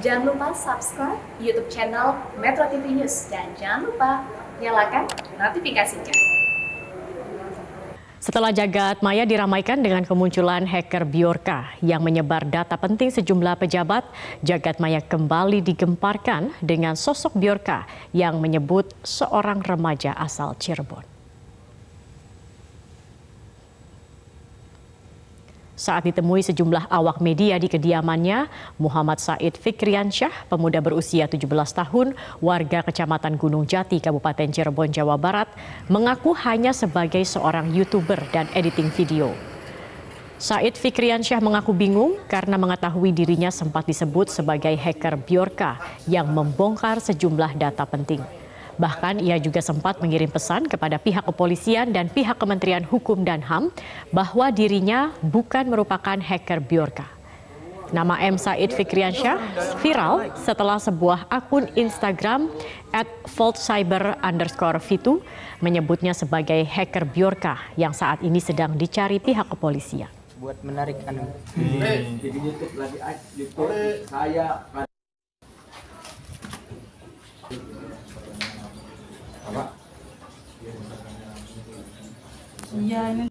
Jangan lupa subscribe YouTube channel Metro TV News dan jangan lupa nyalakan notifikasinya. Setelah jagat maya diramaikan dengan kemunculan hacker Bjorka yang menyebar data penting sejumlah pejabat, jagat maya kembali digemparkan dengan sosok Bjorka yang menyebut seorang remaja asal Cirebon. Saat ditemui sejumlah awak media di kediamannya, Muhammad Said Fikriansyah, pemuda berusia 17 tahun, warga Kecamatan Gunung Jati, Kabupaten Cirebon, Jawa Barat, mengaku hanya sebagai seorang YouTuber dan editing video. Said Fikriansyah mengaku bingung karena mengetahui dirinya sempat disebut sebagai hacker Bjorka yang membongkar sejumlah data penting. Bahkan ia juga sempat mengirim pesan kepada pihak kepolisian dan pihak Kementerian Hukum dan HAM bahwa dirinya bukan merupakan hacker Bjorka. Nama M. Said Fikriansyah viral setelah sebuah akun Instagram @voltcyber_v2 menyebutnya sebagai hacker Bjorka yang saat ini sedang dicari pihak kepolisian. Buat menarik anu. Jadi YouTube lagi YouTube saya. Iya, ini